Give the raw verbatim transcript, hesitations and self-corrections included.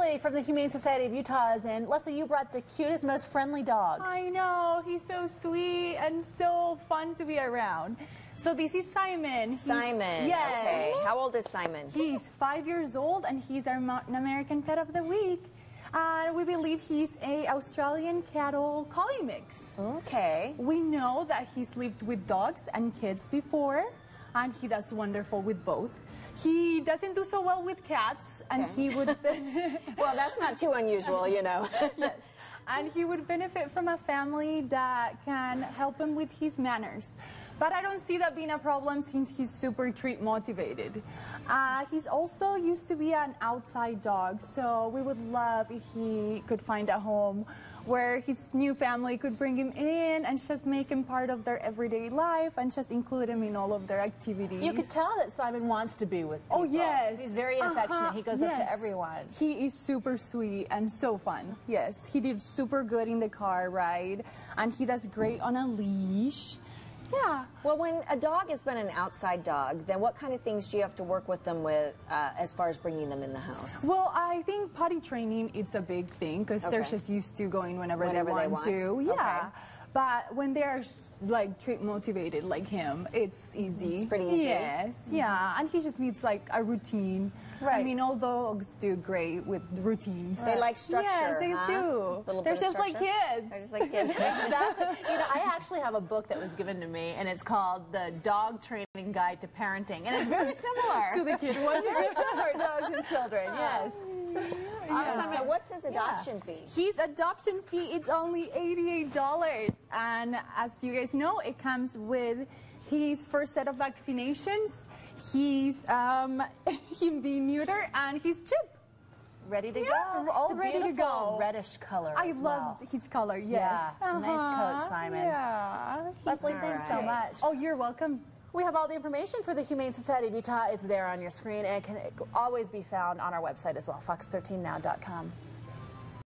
Leslie from the Humane Society of Utah is in. Leslie, you brought the cutest, most friendly dog. I know. He's so sweet and so fun to be around. So this is Simon. He's, Simon. Yes. Okay. How old is Simon? He's five years old, and he's our Mountain American Pet of the Week. Uh, we believe he's a Australian Cattle Collie mix. Okay. We know that he's lived with dogs and kids before, and he does wonderful with both. He doesn't do so well with cats, and okay. he would... Well, that's not too unusual, you know. Yes. And he would benefit from a family that can help him with his manners. But I don't see that being a problem since he's super treat motivated. Uh, he's also used to be an outside dog, so we would love if he could find a home where his new family could bring him in and just make him part of their everyday life and just include him in all of their activities. You could tell that Simon wants to be with people. Oh, yes. He's very affectionate. Uh-huh. He goes yes. up to everyone. He is super sweet and so fun. Yes, he did super good in the car ride, and he does great on a leash. Yeah. Well, when a dog has been an outside dog, then what kind of things do you have to work with them with uh, as far as bringing them in the house? Well, I think potty training is a big thing because okay. they're just used to going whenever, whenever they, want they want to. Yeah. Okay. But when they're like treat motivated like him, it's easy. It's pretty easy. Yes. Yeah. And he just needs like a routine. Right. I mean, all dogs do great with routines. They like structure. Yeah, they huh? do. They're just, just like kids. They're just like kids. Exactly. You know, I actually have a book that was given to me, and it's called The Dog Training Guide to Parenting, and it's very similar to the kid one. Very similar, dogs and children. Yes. Awesome. So what's his adoption yeah. fee? His adoption fee is only eighty-eight dollars. And as you guys know, it comes with his first set of vaccinations, his, um, him being neutered, and his chip. Ready to yeah, go. All ready to go. Reddish color. I loved well. his color, yes. Yeah. Uh-huh. Nice coat, Simon. Yeah. Leslie, thanks right. so much. Oh, you're welcome. We have all the information for the Humane Society of Utah. It's there on your screen, and it can always be found on our website as well, fox thirteen now dot com.